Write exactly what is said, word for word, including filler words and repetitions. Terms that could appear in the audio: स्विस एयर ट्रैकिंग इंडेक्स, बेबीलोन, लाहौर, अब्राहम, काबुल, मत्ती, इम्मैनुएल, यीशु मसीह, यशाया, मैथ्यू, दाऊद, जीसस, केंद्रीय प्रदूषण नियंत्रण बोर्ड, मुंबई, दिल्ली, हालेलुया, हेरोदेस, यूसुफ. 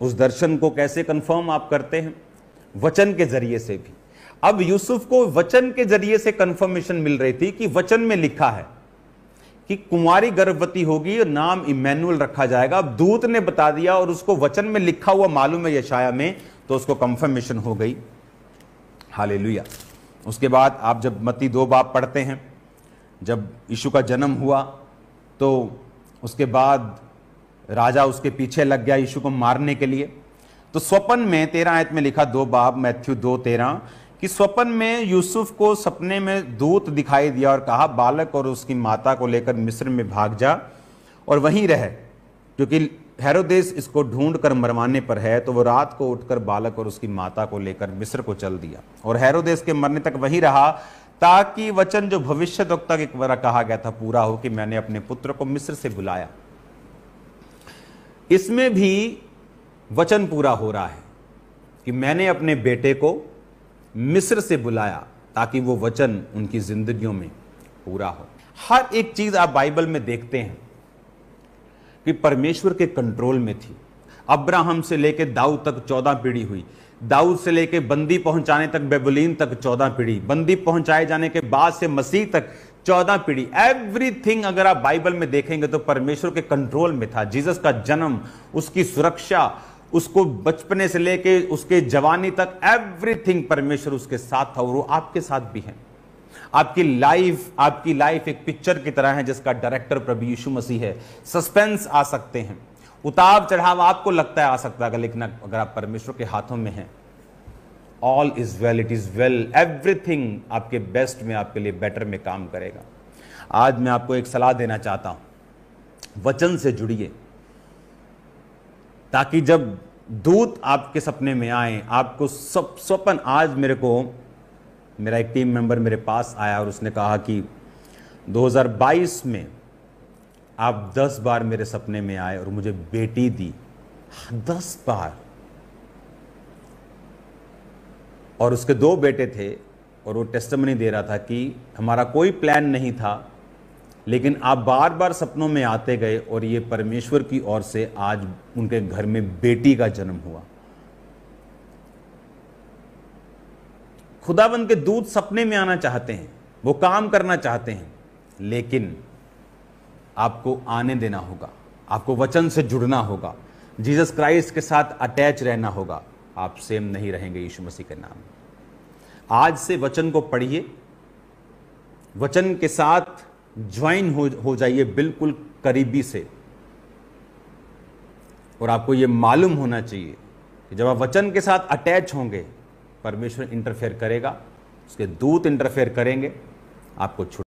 उस दर्शन को कैसे कंफर्म आप करते हैं? वचन के जरिए से भी। अब यूसुफ को वचन के जरिए से कंफर्मेशन मिल रही थी कि वचन में लिखा है कि कुंवारी गर्भवती होगी और नाम इम्मैनुएल रखा जाएगा। अब दूत ने बता दिया और उसको वचन में लिखा हुआ मालूम है यशाया में, तो उसको कंफर्मेशन हो गई। हालेलुया। उसके बाद आप जब मत्ती दो बाब पढ़ते हैं, जब यीशु का जन्म हुआ तो उसके बाद राजा उसके पीछे लग गया यीशु को मारने के लिए। तो स्वपन में तेरह आयत में लिखा, दो बाब मैथ्यू दो तेरह, कि स्वपन में यूसुफ को सपने में दूत दिखाई दिया और कहा, बालक और उसकी माता को लेकर मिस्र में भाग जा और वहीं रह, क्योंकि हेरोदेस इसको ढूंढ कर मरवाने पर है। तो वो रात को उठकर बालक और उसकी माता को लेकर मिस्र को चल दिया और हेरोदेस के मरने तक वहीं रहा, ताकि वचन जो भविष्यद्वक्ता के द्वारा कहा गया था पूरा हो कि मैंने अपने पुत्र को मिस्र से बुलाया। इसमें भी वचन पूरा हो रहा है कि मैंने अपने बेटे को मिस्र से बुलाया, ताकि वो वचन उनकी जिंदगियों में पूरा हो। हर एक चीज आप बाइबल में देखते हैं कि परमेश्वर के कंट्रोल में थी। अब्राहम से लेके दाऊद तक चौदह पीढ़ी हुई, दाऊद से लेके बंदी पहुंचाने तक बेबीलोन तक चौदह पीढ़ी, बंदी पहुंचाए जाने के बाद से मसीह तक चौदह पीढ़ी। एवरीथिंग अगर आप बाइबल में देखेंगे तो परमेश्वर के कंट्रोल में था। जीसस का जन्म, उसकी सुरक्षा, उसको बचपने से लेके उसके जवानी तक, एवरीथिंग परमेश्वर उसके साथ था और वो आपके साथ भी है। आपकी लाइफ आपकी लाइफ एक पिक्चर की तरह है जिसका डायरेक्टर प्रभु यीशु मसीह है। सस्पेंस आ सकते हैं, उतार चढ़ाव आपको लगता है आ सकता है, लेकिन अगर आप परमेश्वर के हाथों में हैं, all is well, it is well, everything आपके बेस्ट में, आपके लिए बेटर में काम करेगा। आज मैं आपको एक सलाह देना चाहता हूं, वचन से जुड़िए, ताकि जब दूत आपके सपने में आए, आपको सब स्वप्न। आज मेरे को मेरा एक टीम मेंबर मेरे पास आया और उसने कहा कि दो हज़ार बाईस में आप दस बार मेरे सपने में आए और मुझे बेटी दी, दस बार, और उसके दो बेटे थे। और वो टेस्टिमनी दे रहा था कि हमारा कोई प्लान नहीं था, लेकिन आप बार बार सपनों में आते गए और ये परमेश्वर की ओर से आज उनके घर में बेटी का जन्म हुआ। खुदाबंद के दूत सपने में आना चाहते हैं, वो काम करना चाहते हैं, लेकिन आपको आने देना होगा, आपको वचन से जुड़ना होगा, जीसस क्राइस्ट के साथ अटैच रहना होगा। आप सेम नहीं रहेंगे यीशु मसीह के नाम। आज से वचन को पढ़िए, वचन के साथ ज्वाइन हो हो जाइए बिल्कुल करीबी से। और आपको ये मालूम होना चाहिए कि जब आप वचन के साथ अटैच होंगे, परमेश्वर इंटरफेयर करेगा, उसके दूत इंटरफेयर करेंगे, आपको छुट्टी